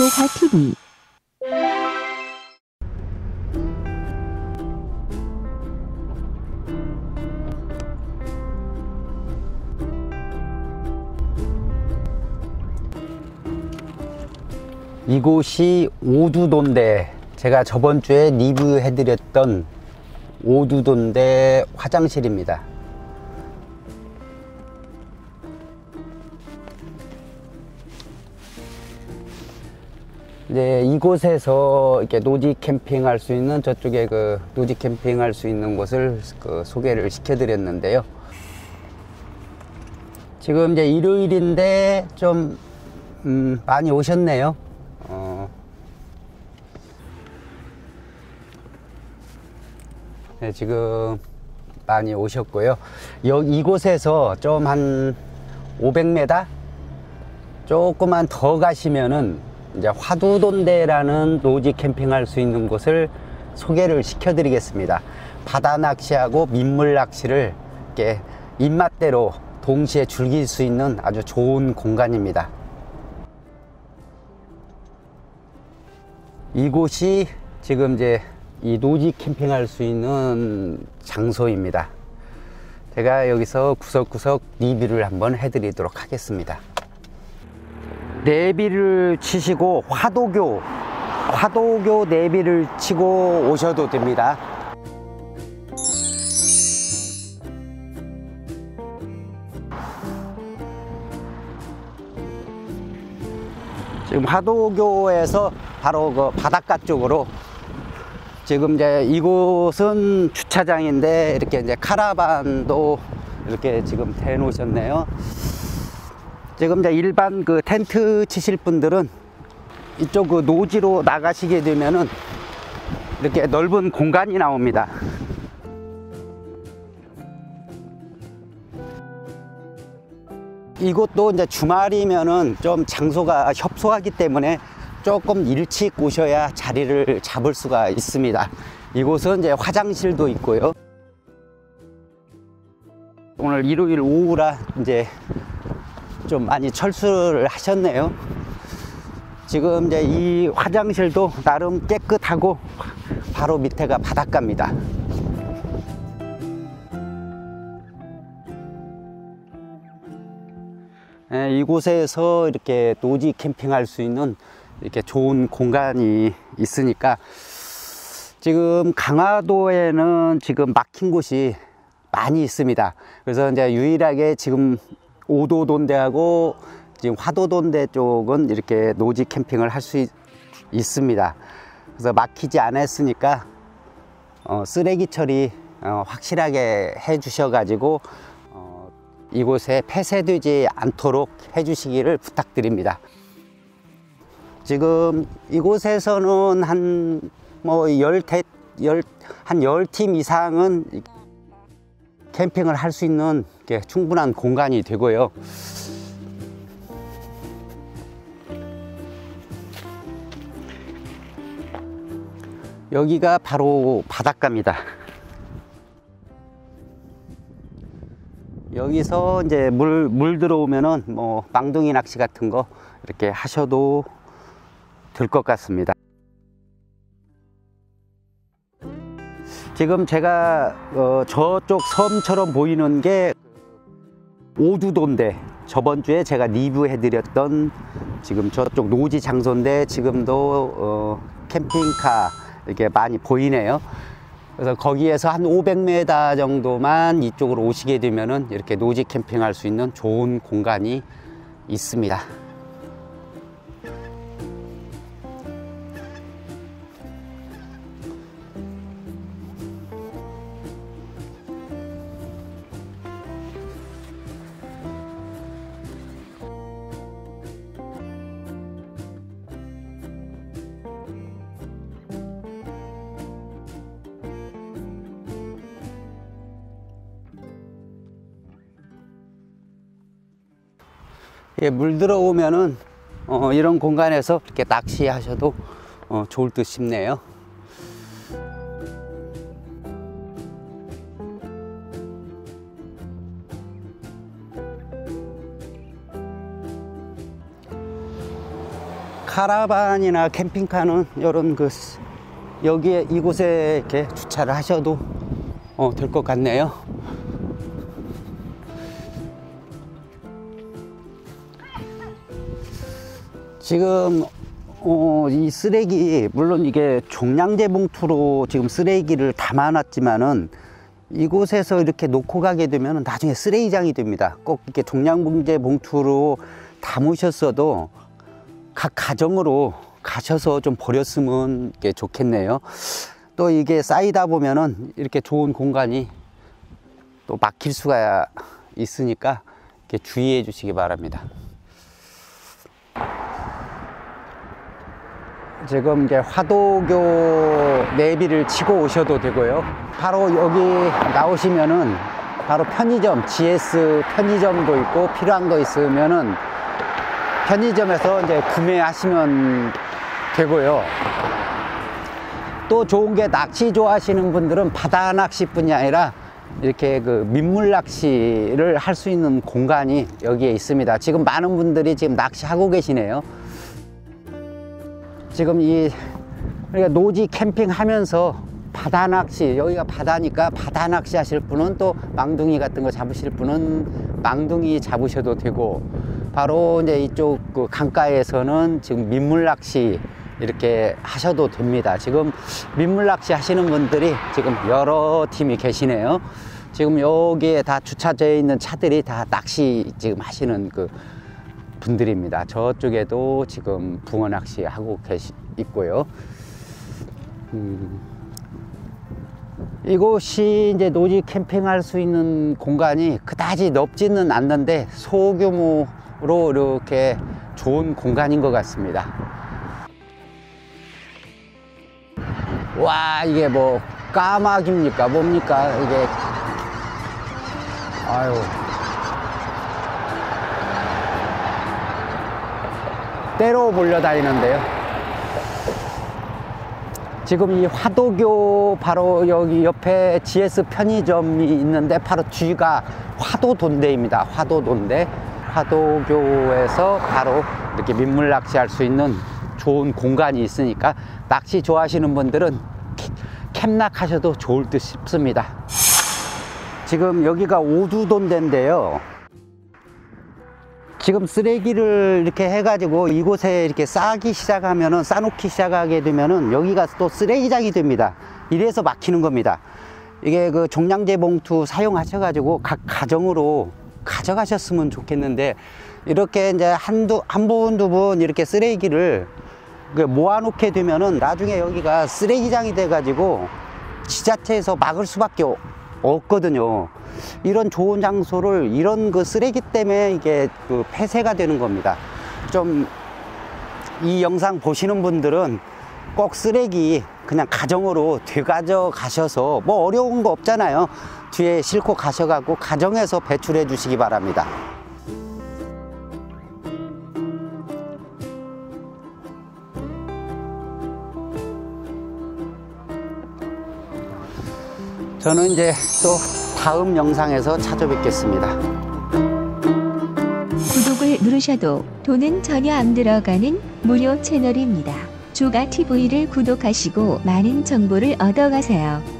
교가TV 이곳이 오두돈대, 제가 저번 주에 리뷰해드렸던 오두돈대 화장실입니다. 이제 이곳에서 이렇게 노지 캠핑할 수 있는, 저쪽에 그 노지 캠핑할 수 있는 곳을 그 소개를 시켜드렸는데요. 지금 이제 일요일인데 좀 많이 오셨네요. 네, 지금 많이 오셨고요. 여기 이곳에서 좀 한 500m 조금만 더 가시면은 이제 화도돈대라는 노지 캠핑할 수 있는 곳을 소개를 시켜드리겠습니다. 바다 낚시하고 민물 낚시를 이렇게 입맛대로 동시에 즐길 수 있는 아주 좋은 공간입니다. 이곳이 지금 이제 이 노지 캠핑할 수 있는 장소입니다. 제가 여기서 구석구석 리뷰를 한번 해드리도록 하겠습니다. 내비를 치시고 화도교 내비를 치고 오셔도 됩니다. 지금 화도교에서 바로 그 바닷가 쪽으로, 지금 이제 이곳은 주차장인데 이렇게 이제 카라반도 이렇게 지금 대 놓으셨네요. 지금 이제 일반 그 텐트 치실 분들은 이쪽 그 노지로 나가시게 되면은 이렇게 넓은 공간이 나옵니다. 이곳도 이제 주말이면은 좀 장소가 협소하기 때문에 조금 일찍 오셔야 자리를 잡을 수가 있습니다. 이곳은 이제 화장실도 있고요. 오늘 일요일 오후라 이제 좀 많이 철수를 하셨네요. 지금 이제 이 화장실도 나름 깨끗하고 바로 밑에가 바닷가입니다. 네, 이곳에서 이렇게 노지 캠핑할 수 있는 이렇게 좋은 공간이 있으니까, 지금 강화도에는 지금 막힌 곳이 많이 있습니다. 그래서 이제 유일하게 지금 오두돈대하고 지금 화도돈대 쪽은 이렇게 노지 캠핑을 할 수 있습니다. 그래서 막히지 않았으니까 쓰레기 처리 확실하게 해 주셔 가지고 이곳에 폐쇄되지 않도록 해 주시기를 부탁드립니다. 지금 이곳에서는 한 열 팀 이상은 캠핑을 할 수 있는 게 충분한 공간이 되고요. 여기가 바로 바닷가입니다. 여기서 이제 물 들어오면은 뭐 망둥이 낚시 같은 거 이렇게 하셔도 될 것 같습니다. 지금 제가 저쪽 섬처럼 보이는 게 오두돈대, 저번 주에 제가 리뷰해 드렸던 지금 저쪽 노지 장소인데, 지금도 캠핑카 이렇게 많이 보이네요. 그래서 거기에서 한 500m 정도만 이쪽으로 오시게 되면은 이렇게 노지 캠핑할 수 있는 좋은 공간이 있습니다. 예, 물 들어오면은 이런 공간에서 이렇게 낚시하셔도 좋을 듯 싶네요. 카라반이나 캠핑카는 이런 그 여기에 이곳에 이렇게 주차를 하셔도 될 것 같네요. 지금 이 쓰레기, 물론 이게 종량제 봉투로 지금 쓰레기를 담아놨지만은 이곳에서 이렇게 놓고 가게 되면 나중에 쓰레기장이 됩니다. 꼭 이렇게 종량제 봉투로 담으셨어도 각 가정으로 가셔서 좀 버렸으면 좋겠네요. 또 이게 쌓이다 보면은 이렇게 좋은 공간이 또 막힐 수가 있으니까 이렇게 주의해 주시기 바랍니다. 지금 이제 화도교 내비를 치고 오셔도 되고요. 바로 여기 나오시면은 바로 편의점, GS 편의점도 있고, 필요한 거 있으면은 편의점에서 이제 구매하시면 되고요. 또 좋은 게 낚시 좋아하시는 분들은 바다 낚시뿐이 아니라 이렇게 그 민물 낚시를 할 수 있는 공간이 여기에 있습니다. 지금 많은 분들이 지금 낚시하고 계시네요. 지금 이 노지 캠핑하면서 바다 낚시, 여기가 바다니까 바다 낚시 하실 분은 또 망둥이 같은 거 잡으실 분은 망둥이 잡으셔도 되고, 바로 이제 이쪽 그 강가에서는 지금 민물 낚시 이렇게 하셔도 됩니다. 지금 민물 낚시 하시는 분들이 지금 여러 팀이 계시네요. 지금 여기에 다 주차되어 있는 차들이 다 낚시 지금 하시는 그 분들입니다. 저쪽에도 지금 붕어 낚시 하고 있고요. 이곳이 이제 노지 캠핑할 수 있는 공간이 그다지 넓지는 않는데 소규모로 이렇게 좋은 공간인 것 같습니다. 와, 이게 뭐 까마귀입니까? 뭡니까? 이게 아유. 때로 몰려다니는데요. 지금 이 화도교 바로 여기 옆에 GS 편의점이 있는데 바로 뒤가 화도돈대입니다. 화도돈대. 화도교에서 바로 이렇게 민물 낚시할 수 있는 좋은 공간이 있으니까 낚시 좋아하시는 분들은 캠낚하셔도 좋을 듯 싶습니다. 지금 여기가 오두돈대인데요. 지금 쓰레기를 이렇게 해가지고 이곳에 이렇게 싸기 시작하면은, 싸놓기 시작하게 되면은 여기가 또 쓰레기장이 됩니다. 이래서 막히는 겁니다. 이게 그 종량제 봉투 사용하셔가지고 각 가정으로 가져가셨으면 좋겠는데, 이렇게 이제 한 분 두 분 이렇게 쓰레기를 모아놓게 되면은 나중에 여기가 쓰레기장이 돼가지고 지자체에서 막을 수밖에 없거든요. 이런 좋은 장소를 이런 그 쓰레기 때문에 이게 그 폐쇄가 되는 겁니다. 좀 이 영상 보시는 분들은 꼭 쓰레기 그냥 가정으로 되가져 가셔서, 뭐 어려운 거 없잖아요. 뒤에 싣고 가셔가고 가정에서 배출해 주시기 바랍니다. 저는 이제 또 다음 영상에서 찾아뵙겠습니다. 구독을 누르셔도 돈은 전혀 안 들어가는 무료 채널입니다. 조가TV를 구독하시고 많은 정보를 얻어가세요.